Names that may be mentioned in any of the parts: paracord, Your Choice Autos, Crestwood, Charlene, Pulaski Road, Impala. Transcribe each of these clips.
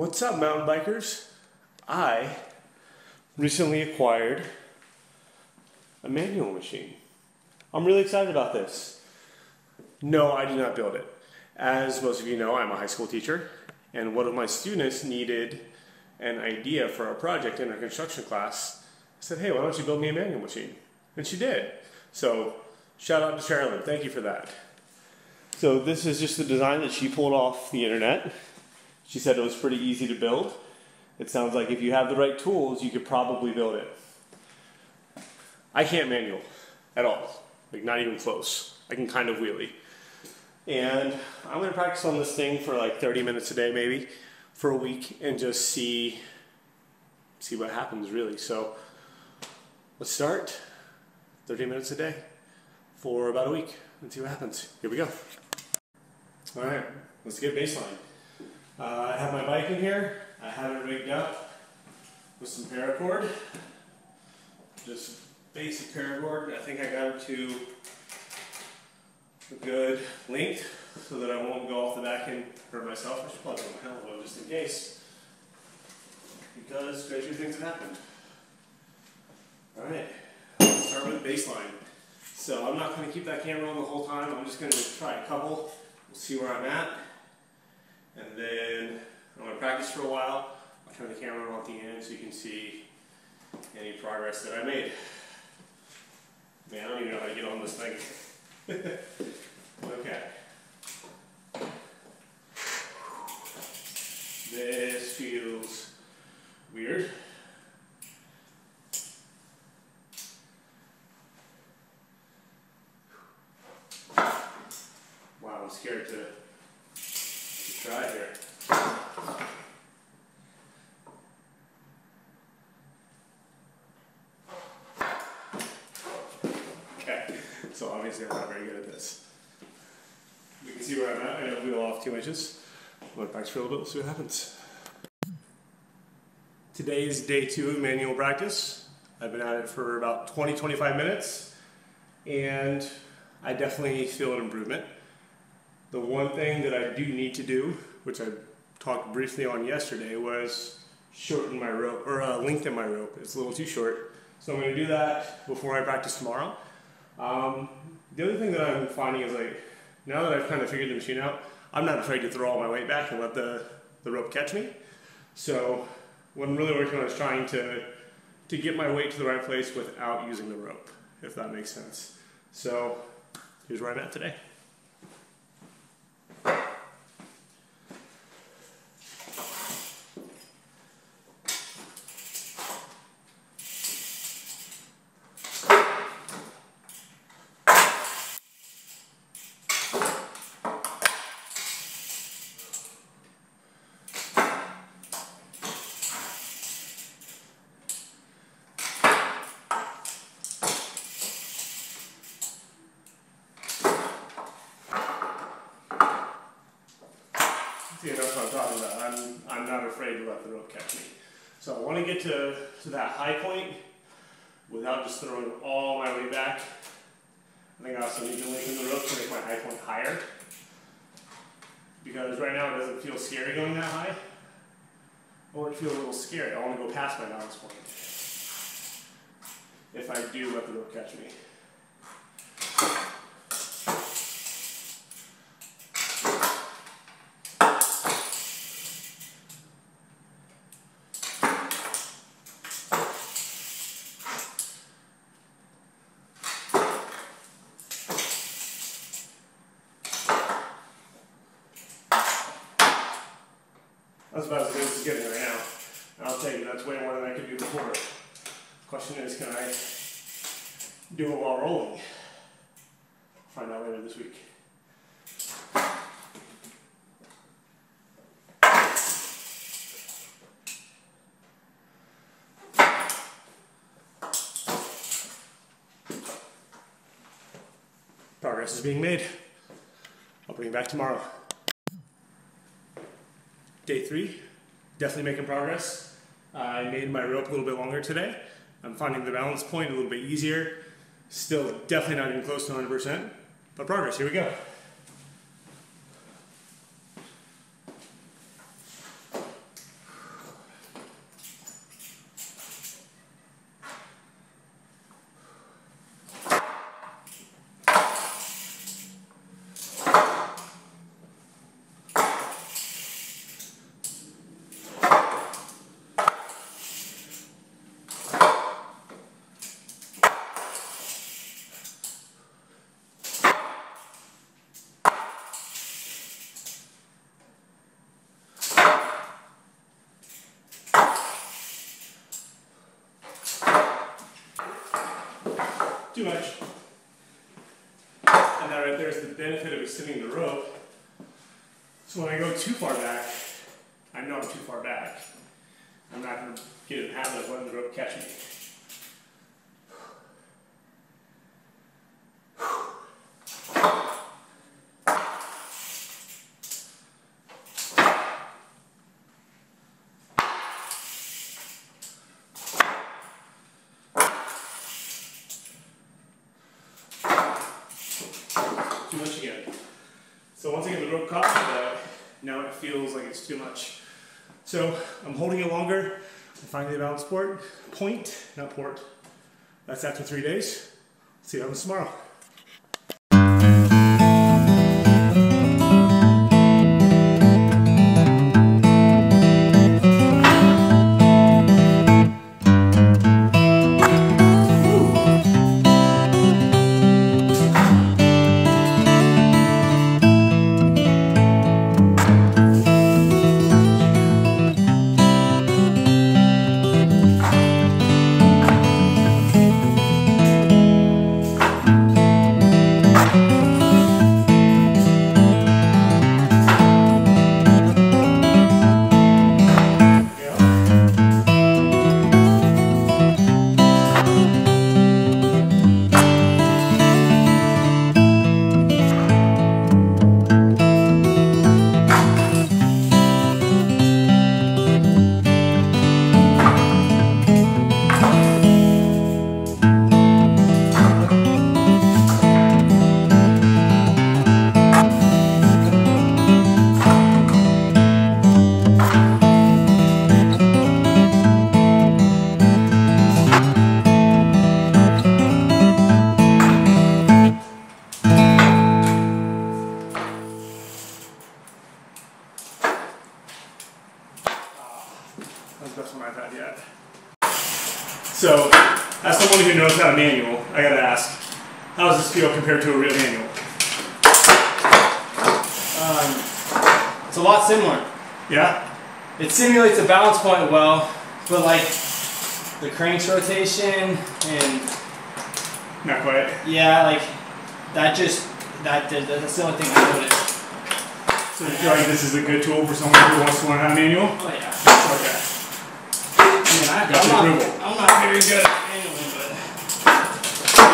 What's up, mountain bikers? I recently acquired a manual machine. I'm really excited about this. No, I did not build it. As most of you know, I'm a high school teacher, and one of my students needed an idea for a project in her construction class. I said, hey, why don't you build me a manual machine? And she did. So shout out to Charlene. Thank you for that. So this is just the design that she pulled off the internet. She said it was pretty easy to build. It sounds like if you have the right tools, you could probably build it. I can't manual at all, like not even close. I can kind of wheelie. And I'm gonna practice on this thing for like 30 minutes a day maybe, for a week, and just see what happens really. So let's start, 30 minutes a day for about a week and see what happens. Here we go. All right, let's get baseline. I have my bike in here. I have it rigged up with some paracord. Just basic paracord. I think I got it to a good length so that I won't go off the back and hurt myself. I should probably put my helmet on just in case, because crazy things have happened. Alright, let's start with baseline. So I'm not going to keep that camera on the whole time. I'm just going to try a couple. We'll see where I'm at. And then I'm going to practice for a while. I'll turn the camera on at the end so you can see any progress that I made. Man, I don't even know how to get on this thing. Okay. This feels weird. Wow, I'm scared to try here. So obviously I'm not very good at this. You can see where I'm at. I don't wheel off 2 inches. I'll look back for a little bit, we'll see what happens. Today is day 2 of manual practice. I've been at it for about 20-25 minutes, and I definitely feel an improvement. The one thing that I do need to do, which I talked briefly on yesterday, was shorten my rope, or lengthen my rope. It's a little too short. So I'm going to do that before I practice tomorrow. The other thing that I'm finding is, like, now that I've kind of figured the machine out, I'm not afraid to throw all my weight back and let the rope catch me. So what I'm really working on is trying to get my weight to the right place without using the rope, if that makes sense. So here's where I'm at today. See, that's what I'm talking about. I'm not afraid to let the rope catch me. So I want to get to that high point without just throwing all my weight back. I think I also need to lengthen the rope to make my high point higher, because right now it doesn't feel scary going that high. I want it to feel a little scary. I want to go past my balance point if I do let the rope catch me. That's about as good as it's getting right now. And I'll tell you, that's way more than I could do before. Question is, can I do it while rolling? Find out later this week. Progress is being made. I'll bring it back tomorrow. Day 3, definitely making progress. I made my rope a little bit longer today. I'm finding the balance point a little bit easier. Still definitely not even close to 100%, but progress, here we go. too much. And that right there is the benefit of extending the rope. So when I go too far back, I know I'm too far back. I'm not going to get in the habit of letting the rope catch me. Too much again. So once again, the rope caught me back. Now it feels like it's too much. So I'm holding it longer. I'm finding the balance point, not port. That's after 3 days. See you tomorrow. That's the best one I've had yet. So, as someone who knows how to manual, I gotta ask, how does this feel compared to a real manual? It's a lot similar. Yeah? It simulates the balance point well, but like the crank's rotation and... Not quite. Yeah, like that just, that's the only thing I noticed. So you feel like this is a good tool for someone who wants to learn how to manual? Oh yeah. Okay. I'm not very good at manually, but...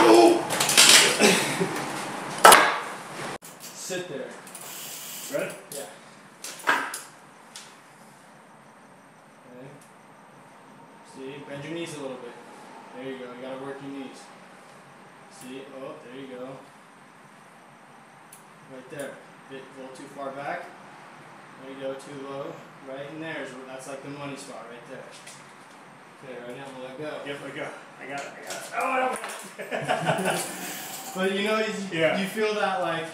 Oh. Sit there. Ready? Yeah. Okay. See, bend your knees a little bit. There you go, you gotta work your knees. See, oh, there you go. Right there. Bit a little too far back. There you go, too low. Right in there, that's like the money spot right there. Okay, right now I'm gonna let go. Yep, let go. I got it. Oh, I don't want it. But you know, you feel that like...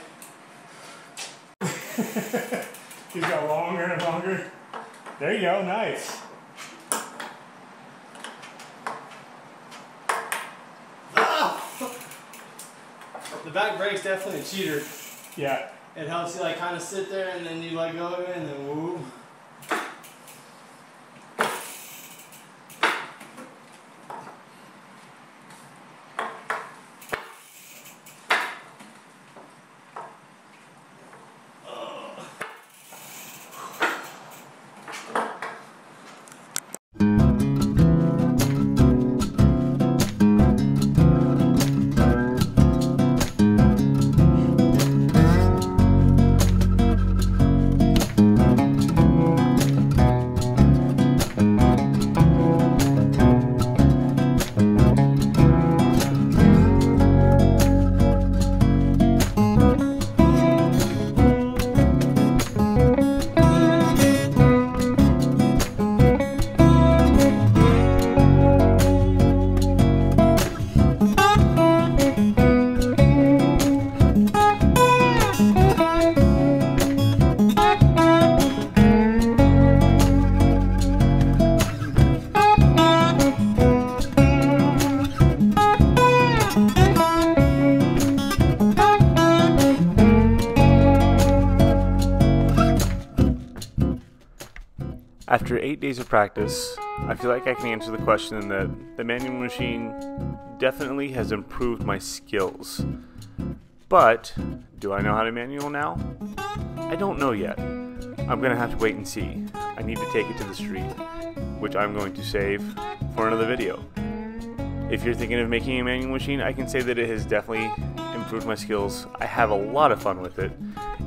He's got longer and longer. There you go, nice. Ah! The back brake's definitely a cheater. Yeah. It helps you like kind of sit there and then you let go of it and then woo. After 8 days of practice, I feel like I can answer the question that the manual machine definitely has improved my skills. But do I know how to manual now? I don't know yet. I'm going to have to wait and see. I need to take it to the street, which I'm going to save for another video. If you're thinking of making a manual machine, I can say that it has definitely improved my skills. I have a lot of fun with it,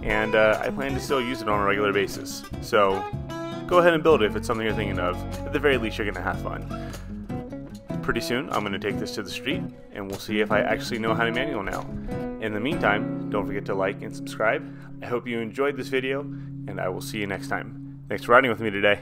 and I plan to still use it on a regular basis. So go ahead and build it if it's something you're thinking of. At the very least, you're going to have fun. Pretty soon, I'm going to take this to the street, and we'll see if I actually know how to manual now. In the meantime, don't forget to like and subscribe. I hope you enjoyed this video, and I will see you next time. Thanks for riding with me today.